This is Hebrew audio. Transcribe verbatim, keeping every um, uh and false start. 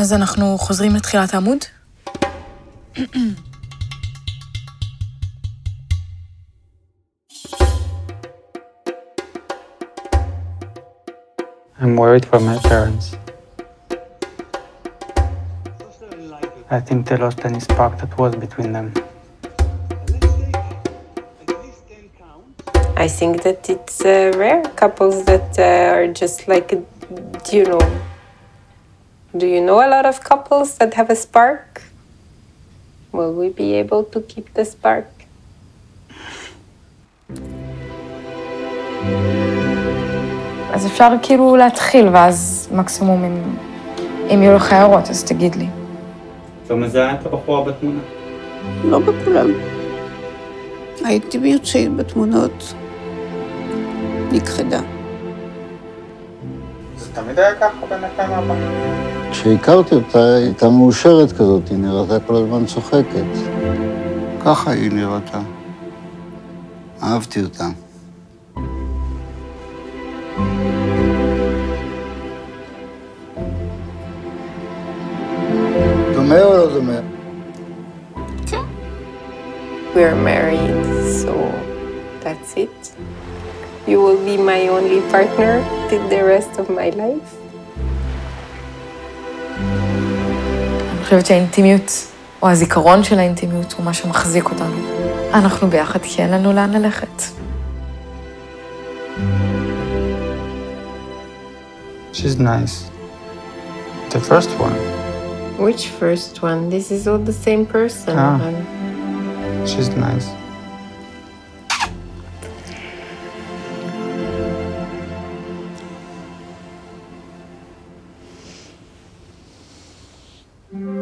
אז אנחנו חוזרים לתחילת העמוד. I'm worried for my parents. I think they lost any spark that was between them. I think that it's uh, rare couples that uh, are just like, do you know? Do you know a lot of couples that have a spark? Will we be able to keep the spark? אז אפשר כאילו להתחיל, ואז מקסימום אם יהיו לך הערות, אז תגיד לי. אתה מזהה את הבחורה בתמונה? לא בכולם. הייתי מיוצאת בתמונות, נכחדה. זה תמיד היה ככה בינתיים הבא. כשהכרתי אותה, היא הייתה מאושרת כזאת, היא נראתה כל הזמן צוחקת. ככה היא נראתה. אהבתי אותה. דומה או לא דומה? כן. We're married, so that's it. You will be my only partner till the rest of my life. אני חושבת שהאינטימיות, או הזיכרון של האינטימיות, הוא מה שמחזיק אותנו. אנחנו ביחד כי אין לנו לאן ללכת. She's nice. The first one. Which first one? This is all the same person. Ah. She's nice. Mm.